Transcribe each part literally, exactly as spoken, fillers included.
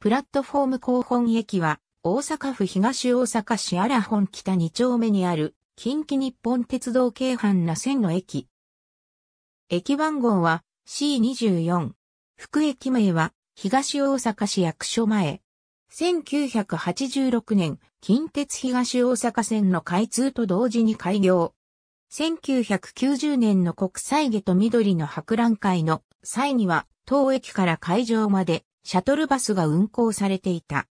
プラットフォーム港本駅は、大阪府東大阪市荒本北に丁目にある、近畿日本鉄道京阪な線の駅。駅番号は シーにじゅうよん。副駅名は、東大阪市役所前。せんきゅうひゃくはちじゅうろくねん、近鉄東大阪線の開通と同時に開業。せんきゅうひゃくきゅうじゅうねんの国際下と緑の博覧会の際には、当駅から会場までシャトルバスが運行されていた。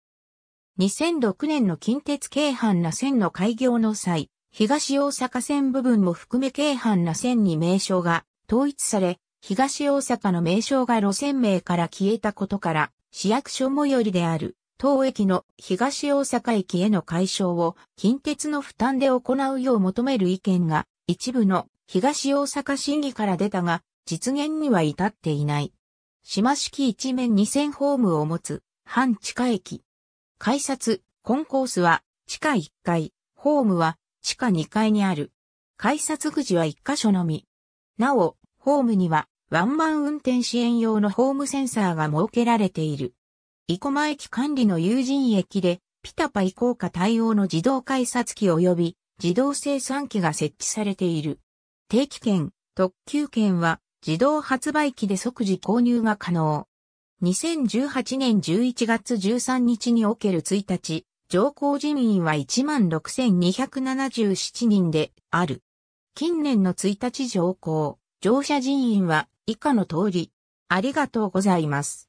にせんろくねんの近鉄京阪な線の開業の際、東大阪線部分も含め京阪な線に名称が統一され、東大阪の名称が路線名から消えたことから、市役所最寄りである当駅の東大阪駅への改称を近鉄の負担で行うよう求める意見が一部の東大阪市議から出たが、実現には至っていない。島式一面二線ホームを持つ半地下駅。改札、コンコースは地下いっかい、ホームは地下にかいにある。改札口はいっ箇所のみ。なお、ホームにはワンマン運転支援用のホームセンサーが設けられている。生駒駅管理の有人駅で、PiTaPaアイコーカ対応の自動改札機及び自動精算機が設置されている。定期券、特急券は自動発売機で即時購入が可能。にせんじゅうはちねんじゅういちがつじゅうさんにちにおけるいちにち、乗降人員はいちまんろくせんにひゃくななじゅうななにんである。近年のいちにち乗降、乗車人員は以下の通り。ありがとうございます。